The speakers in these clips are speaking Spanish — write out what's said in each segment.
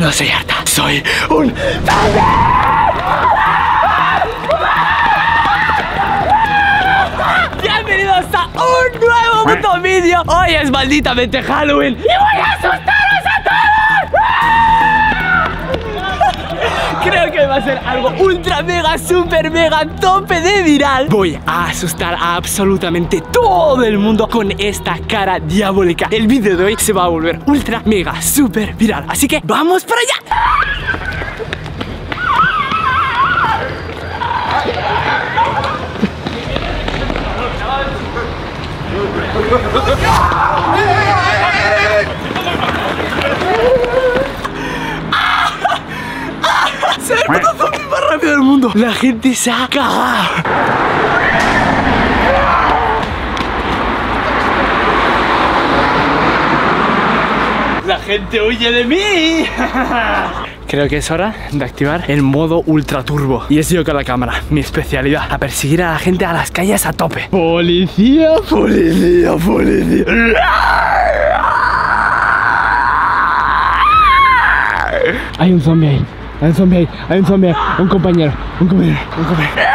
No soy Arta, soy un zombie. Bienvenidos a un nuevo puto vídeo. Hoy es malditamente Halloween y voy a asustaros a todos. Creo que va a ser algo ultra mega, super mega, tope de viral. Voy a asustar a absolutamente todo el mundo con esta cara diabólica. El vídeo de hoy se va a volver ultra mega, super viral. Así que vamos para allá. ¡Se ve el puto zombie más rápido del mundo! La gente se ha cagado. La gente huye de mí. Creo que es hora de activar el modo ultra turbo. Y es yo con la cámara, mi especialidad. A perseguir a la gente a las calles a tope. Policía, policía, policía. Hay un zombie ahí, hay un zombie ahí, hay un zombie ahí. Un compañero, un compañero, un compañero.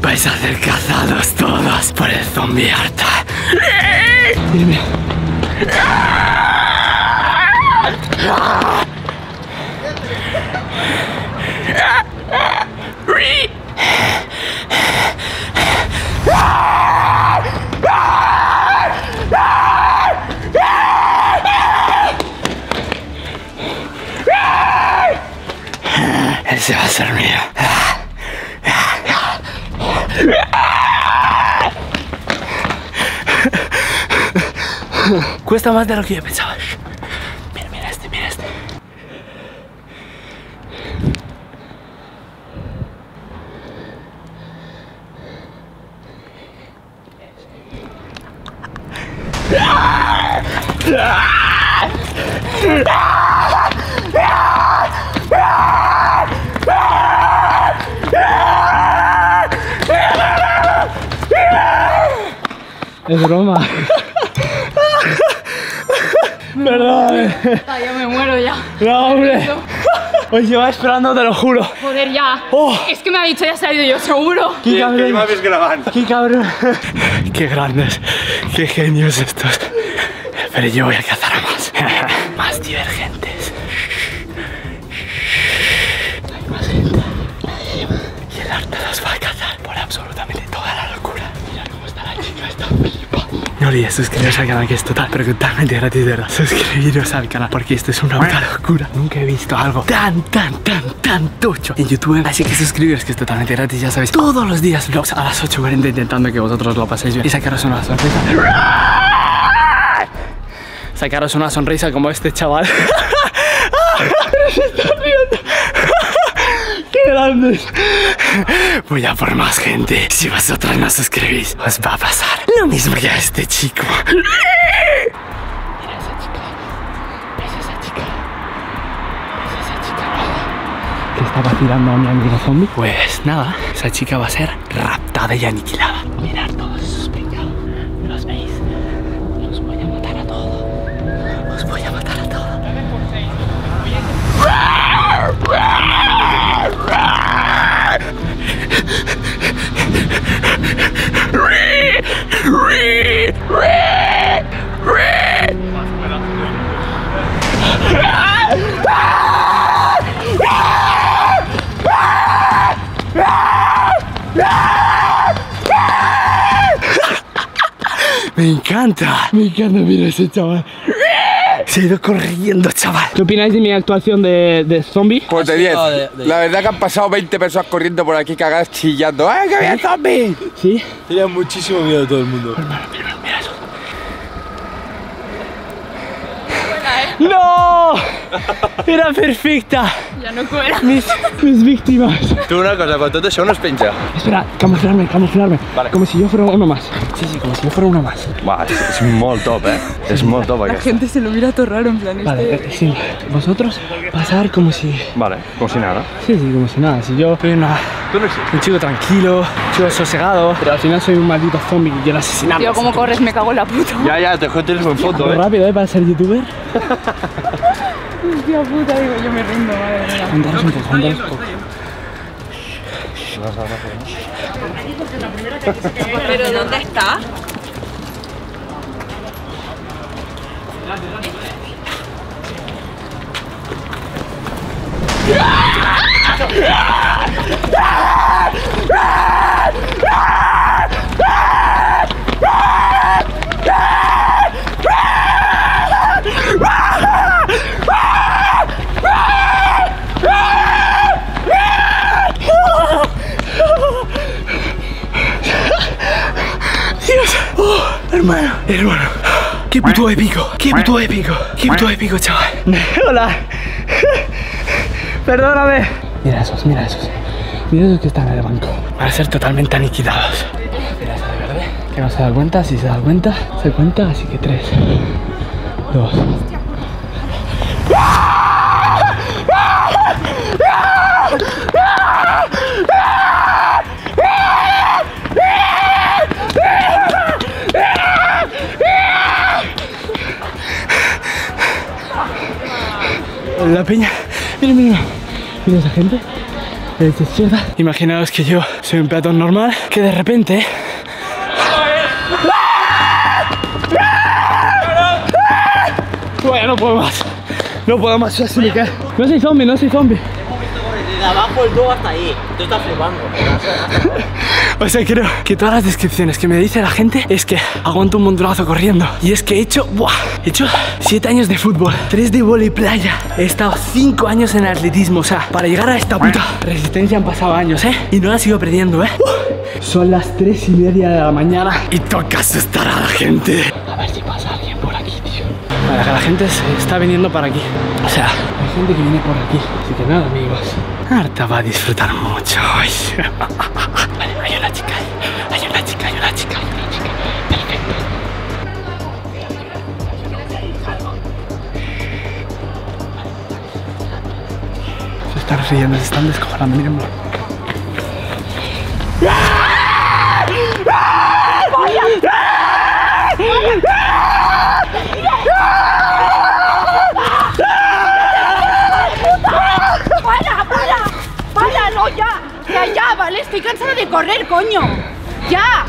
Vais a ser cazados todos por el zombie Arta. Dime. Ese va a ser mío. Cuesta más de lo que yo pensaba. Mira, mira este, mira este. Es broma. Perdón. Ya me muero ya. No, hombre. Os llevaba esperando, te lo juro. Joder, ya. Oh. Es que me ha dicho, ya se ha ido yo, seguro. Qué cabrón. Qué cabrón. Qué grandes. Qué genios estos. Pero yo voy a cazar a más. Más divergentes. Hay más gente. Y el Arta los va a cazar por absolutamente toda la locura. Mira cómo está la chica, está flipando. No olvides suscribiros al canal, que es totalmente gratis, de verdad. Suscribiros al canal porque esto es una puta locura. Nunca he visto algo tan tocho en YouTube. Así que suscribiros, que es totalmente gratis, ya sabéis. Todos los días vlogs a las 8:40, intentando que vosotros lo paséis bien y sacaros una sorpresa. Sacaros una sonrisa como este chaval. Se está riendo. ¡Qué grandes! Voy a por más gente. Si vosotros no suscribís, os va a pasar lo mismo que a este chico. Mira esa chica. Es esa chica. Es esa chica. ¿Qué está vacilando a mi amigo zombie? Pues nada, esa chica va a ser raptada y aniquilada. Mirad todos sus pecados. ¿Los veis? Los voy a matar a todos. Voy a matar a todos. Me encanta. Me encanta, mira ese chaval. Se ha ido corriendo, chaval. ¿Qué opináis de mi actuación de zombie? Pues de 10. La verdad que han pasado 20 personas corriendo por aquí cagadas, chillando. ¡Ay, que había zombie! ¿Sí? Tenía muchísimo miedo todo el mundo. Hermano, mira, mira eso. Buena, ¿eh? ¡No! Era perfecta. Ya no cuela. Mis víctimas. Tú una cosa, cuando te son unos pincha. Espera, camuflarme. Vale. Como si yo fuera uno más. Sí, como si yo fuera uno más. Buah, es muy top, Es muy top. La gente se lo mira todo raro en plan. Vale, sí. Vosotros pasar como si... Vale, como si nada. Sí, como si nada. Si yo soy una... Tú no existes. Un chico tranquilo, un chico sosegado. Pero al final soy un maldito zombie que quiero asesinar. Tío, ¿cómo corres? Me cago en la puta. Ya, te joder, tienes buen foto, rápido, para ser youtuber. Hostia puta, digo, yo me rindo, madre mía. Juntaros un poco. ¿Pero dónde está? Hermano, qué puto épico, chaval. Hola. Perdóname. Mira esos que están en el banco. Van a ser totalmente aniquilados. Mira esa de verde, que no se da cuenta. Si se da cuenta, así que 3, 2. La peña, mira esa gente de la izquierda. Imaginaos que yo soy un peatón normal que de repente... Bueno, no puedo más, ya se me cae. No soy zombie. De abajo el 2 hasta ahí, tú estás flipando. O sea, creo que todas las descripciones que me dice la gente es que aguanto un montonazo corriendo. Y es que he hecho 7 años de fútbol, 3 de vóley playa. He estado 5 años en atletismo. O sea, para llegar a esta puta resistencia han pasado años, y no la sigo perdiendo, Son las 3:30 de la mañana y toca asustar a la gente. A ver si pasa alguien por aquí, tío. Vale, que la gente se está viniendo para aquí. O sea, hay gente que viene por aquí. Así que nada, amigos, Arta va a disfrutar mucho hoy. Vale, hay una chica. Perfecto. Se están riendo, se están descojonando, mírenlo. Ya, vale, estoy cansada de correr, coño. Ya,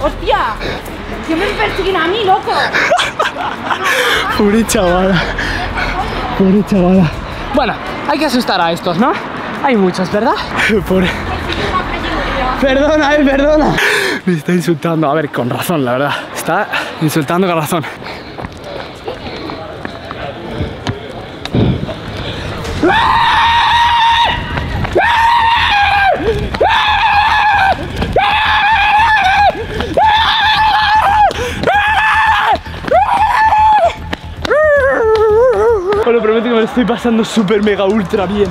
hostia. Siempre me persiguen a mí, loco. Pobre chavala. Bueno, hay que asustar a estos, ¿no? Hay muchos, ¿verdad? Pobre. Perdona. Me está insultando, a ver, con razón, la verdad. Está insultando con razón. Os lo prometo que me lo estoy pasando súper mega ultra bien.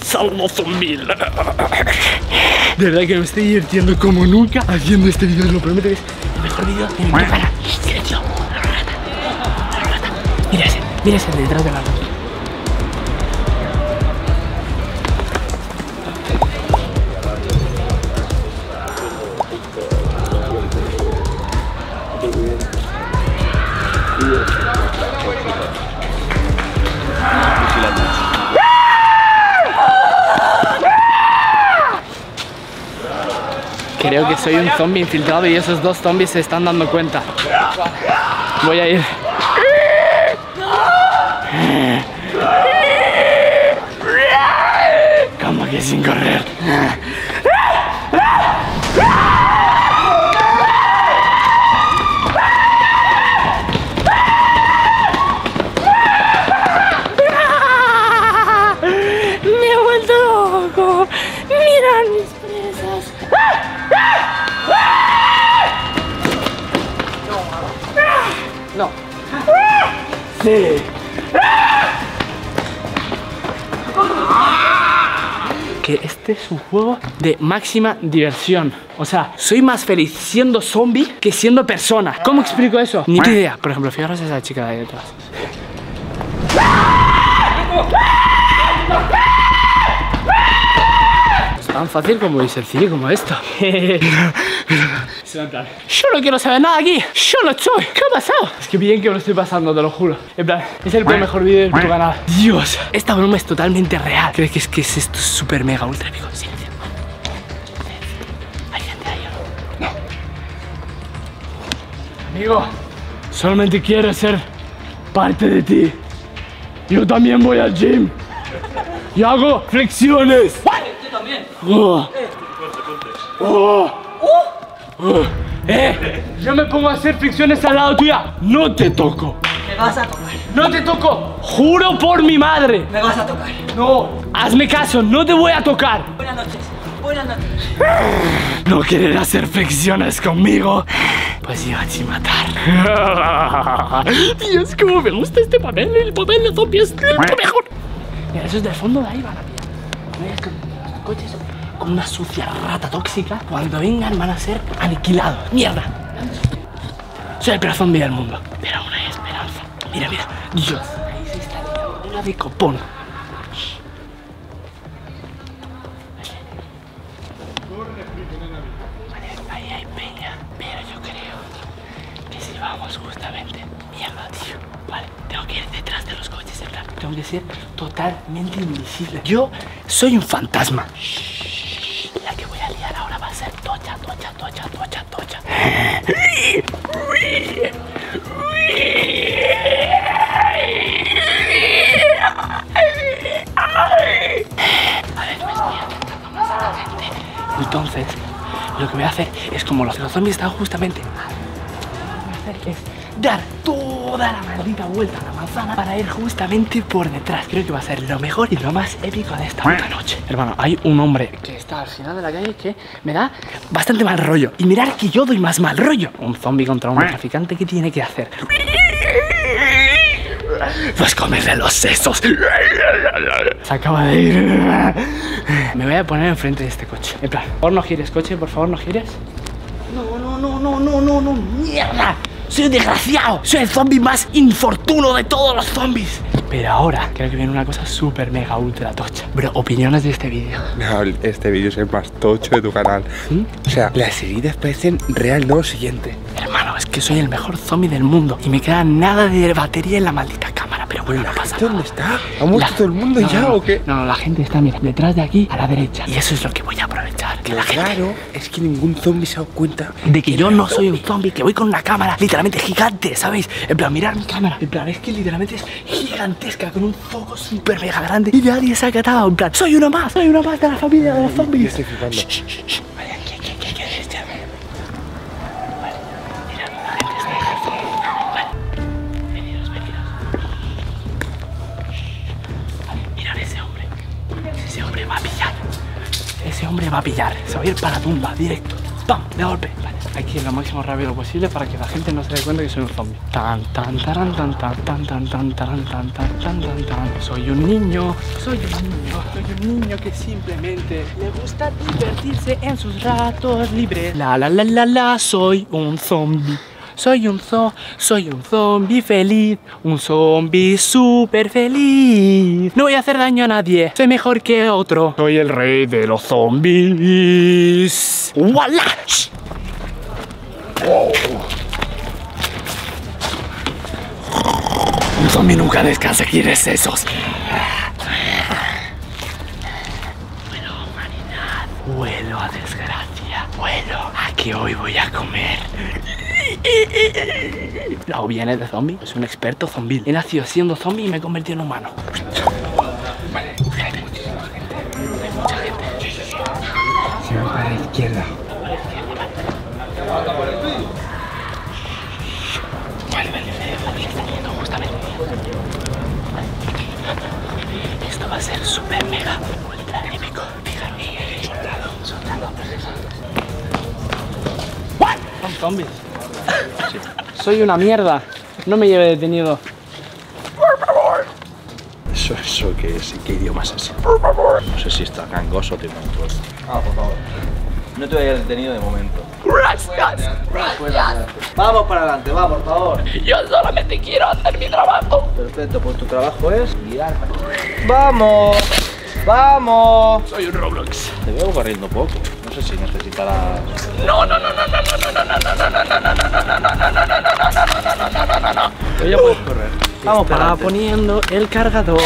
Salvo zombie. De verdad que me estoy divirtiendo como nunca haciendo este vídeo. Os lo prometo que es el mejor vídeo de mi canal. Mira ese detrás de la luz. Creo que soy un zombie infiltrado y esos dos zombies se están dando cuenta. Voy a ir. Como que sin correr. Sí. Que este es un juego de máxima diversión. O sea, soy más feliz siendo zombie que siendo persona. ¿Cómo explico eso? Ni idea. Por ejemplo, fijaros a esa chica de ahí detrás. Es tan fácil como y sencillo como esto. Yo no quiero saber nada aquí. Yo lo estoy. ¿Qué ha pasado? Es que bien que me lo estoy pasando, te lo juro. En plan, es el mejor vídeo de tu canal. Dios, esta broma es totalmente real. Creo que es esto súper mega ultra épico. Silencio. ¿Hay gente ahí o no? No. Amigo, solamente quiero ser parte de ti. Yo también voy al gym y hago flexiones. Yo también. Yo me pongo a hacer fricciones al lado tuya. No te toco. Me vas a tocar. No te toco. Juro por mi madre. Me vas a tocar. No. Hazme caso, no te voy a tocar. Buenas noches. Buenas noches. No querer hacer fricciones conmigo. Pues iba a matar. Dios, cómo me gusta este papel. El papel de zombie es lo mejor. Mira, eso es del fondo de ahí, van a pillar. Los coches. Con una sucia rata tóxica, cuando vengan van a ser aniquilados. ¡Mierda! Soy el peor zombie del mundo, pero aún hay esperanza. Mira, mira, Dios, ahí se está tirando una de copón. Vale, ahí hay peña, pero yo creo que si vamos justamente... Mierda, tío. Vale, tengo que ir detrás de los coches, en plan, tengo que ser totalmente invisible. Yo soy un fantasma. La que voy a liar ahora va a ser tocha, tocha, tocha, tocha, tocha. A ver, me estoy acercando más a la gente. Entonces, lo que voy a hacer es como los zombies están justamente... Lo que voy a hacer es dar toda la maldita vuelta a la manzana para ir justamente por detrás. Creo que va a ser lo mejor y lo más épico de esta puta noche. Hermano, hay un hombre que está al final de la calle que me da bastante mal rollo. Y mirar que yo doy más mal rollo. Un zombie contra un traficante, ¿qué tiene que hacer? Pues comerle los sesos. Se acaba de ir. Me voy a poner enfrente de este coche. En plan, por favor no gires, coche, por favor no gires. No, no, no, no, no, no, no, mierda. Soy un desgraciado, soy el zombie más infortuno de todos los zombies. Pero ahora creo que viene una cosa súper mega ultra tocha. Bro, opiniones de este vídeo. No, este vídeo es el más tocho de tu canal. ¿Mm? O sea, las heridas parecen real, no lo siguiente. Hermano, es que soy el mejor zombie del mundo y me queda nada de batería en la maldita cámara. Pero bueno, no pasa nada. ¿Dónde está? ¿Ha muerto todo el mundo ya o qué? No, la gente está, mira, detrás de aquí a la derecha. Y eso es lo que voy a aprovechar. Que la gente... Claro, es que ningún zombie se ha dado cuenta de que yo no soy un zombie, que voy con una cámara literalmente gigante, ¿sabéis? En plan, mirad mi cámara. En plan, es que literalmente es gigantesca, con un foco súper mega grande y nadie se ha catado. En plan, soy uno más de la familia de los zombies. Yo estoy flipando. Vale, aquí, vale, mirad, la gente está ahí. Vale, venidos. Vale, mirad ese hombre. Ese hombre va a pillar. Ese hombre va a pillar. Se va a ir para tumba, directo. ¡Pam! De golpe. Vale, hay que ir lo máximo rápido posible para que la gente no se dé cuenta que soy un zombie. Tan tan tan tan tan tan tan tan tan tan tan tan tan. Soy un niño, soy un niño, soy un niño que simplemente le gusta divertirse en sus ratos libres. La la la la la, soy un zombie. Soy un zombie feliz, un zombie súper feliz. No voy a hacer daño a nadie, soy mejor que otro. Soy el rey de los zombies. ¡Wala! ¡Wow! Un zombie nunca descansa, quiere sesos. Vuelo, humanidad. Vuelo a desgracia. Vuelo a que hoy voy a comer. La viene de zombie, es un experto zombie. He nacido siendo zombie y me he convertido en humano. Vale, hay muchísima gente. Hay mucha gente. Se va para la izquierda. Vale, vale, está yendo justamente. Esto va a ser súper mega ultra épico. Fijaros, soldado, soldado. Son zombies. Sí. Soy una mierda. no me lleve detenido. Por favor. ¿Eso qué es? ¿Qué idioma es ese? Por favor. No sé si está gangoso o tiene un trozo. Ah, por favor. No te voy a ir detenido de momento. Gracias. Vamos para adelante, va, por favor. Yo solamente quiero hacer mi trabajo. Perfecto, pues tu trabajo es guiar. Vamos. Vamos. Soy un Roblox. Te veo corriendo poco. No sé si necesitarás. No. Ya puedes correr. Vamos para poniendo el cargador.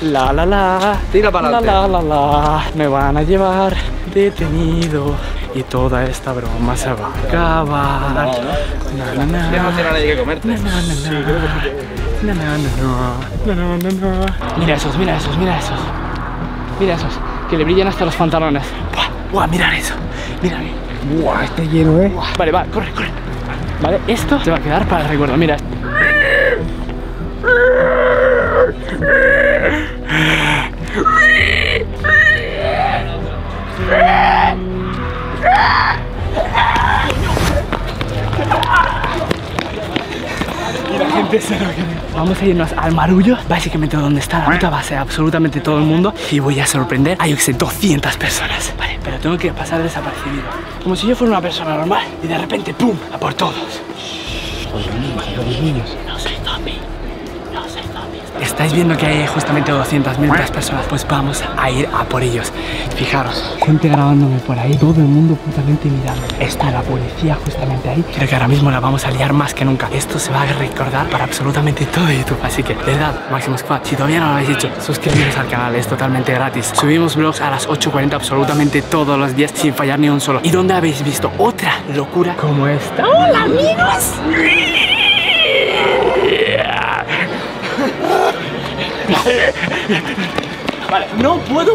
La la la. Tira para adelante. La la la. Me van a llevar detenido. Y toda esta broma se va a acabar. Ya no tiene nadie que comerte. No. Mira esos. Mira esos, que le brillan hasta los pantalones. Buah, mirad eso. Mírame. Buah, está lleno, eh. Vale, va, corre. Vale, esto se va a quedar para el recuerdo. Mira. Vamos a irnos al marullo, básicamente donde está la puta base, absolutamente todo el mundo. Y voy a sorprender a, yo que sé, 200 personas. Vale, pero tengo que pasar desapercibido, como si yo fuera una persona normal. Y de repente, ¡pum!, a por todos. Los niños. No soy zombie. Estáis viendo que hay justamente 200.000 personas. Pues vamos a ir a por ellos. Fijaros, gente grabándome por ahí, todo el mundo putamente mirándome. Está la policía justamente ahí. Creo que ahora mismo la vamos a liar más que nunca. Esto se va a recordar para absolutamente todo YouTube. Así que, de verdad, Máximo Squad, si todavía no lo habéis hecho, suscribiros al canal, es totalmente gratis. Subimos vlogs a las 8:40 absolutamente todos los días, sin fallar ni un solo. ¿Y dónde habéis visto otra locura como esta? ¡Hola, amigos! Vale,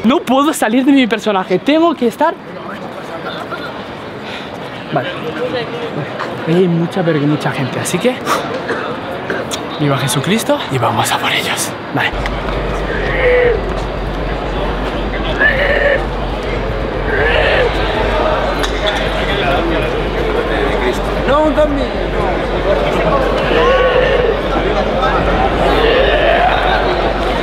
no puedo salir de mi personaje. Tengo que estar... Vale. Hay mucha, pero que mucha gente. Así que... Viva Jesucristo y vamos a por ellos. Vale. No, también.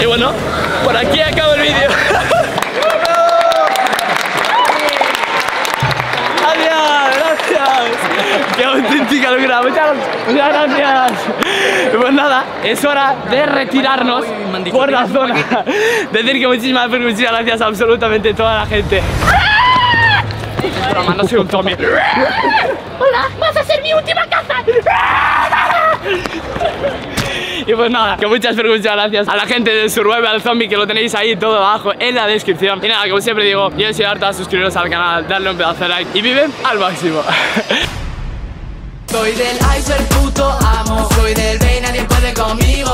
Y bueno, por aquí acaba el vídeo. ¡Gracias! ¡Qué auténtica locura! ¡Muchas gracias! Pues nada, es hora de retirarnos por la zona. Decir que muchísimas gracias a absolutamente toda la gente. No soy un zombie. Hola, vas a ser mi última caza. Y pues nada, que muchas gracias a la gente de Survival Zombie, que lo tenéis ahí todo abajo en la descripción. Y nada, como siempre digo, yo soy Arta, suscribiros al canal, darle un pedazo de like y viven al máximo. Soy del iceberg, puto amo, soy del Bay, nadie puede conmigo.